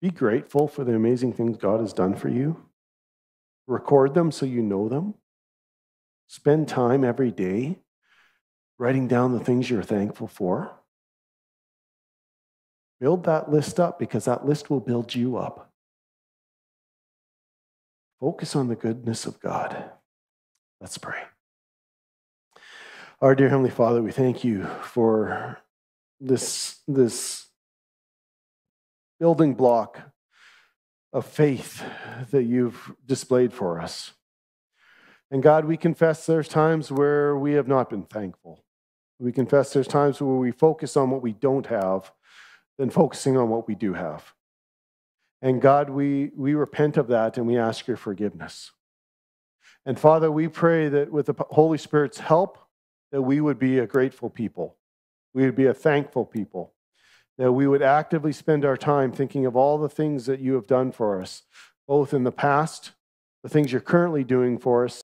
Be grateful for the amazing things God has done for you. Record them so you know them. Spend time every day writing down the things you're thankful for. Build that list up, because that list will build you up. Focus on the goodness of God. Let's pray. Our dear Heavenly Father, we thank you for this building block of faith that you've displayed for us. And God, we confess there's times where we have not been thankful. We confess there's times where we focus on what we don't have than focusing on what we do have. And God, we repent of that, and we ask your forgiveness. And Father, we pray that with the Holy Spirit's help, that we would be a grateful people. We would be a thankful people. That we would actively spend our time thinking of all the things that you have done for us, both in the past, the things you're currently doing for us,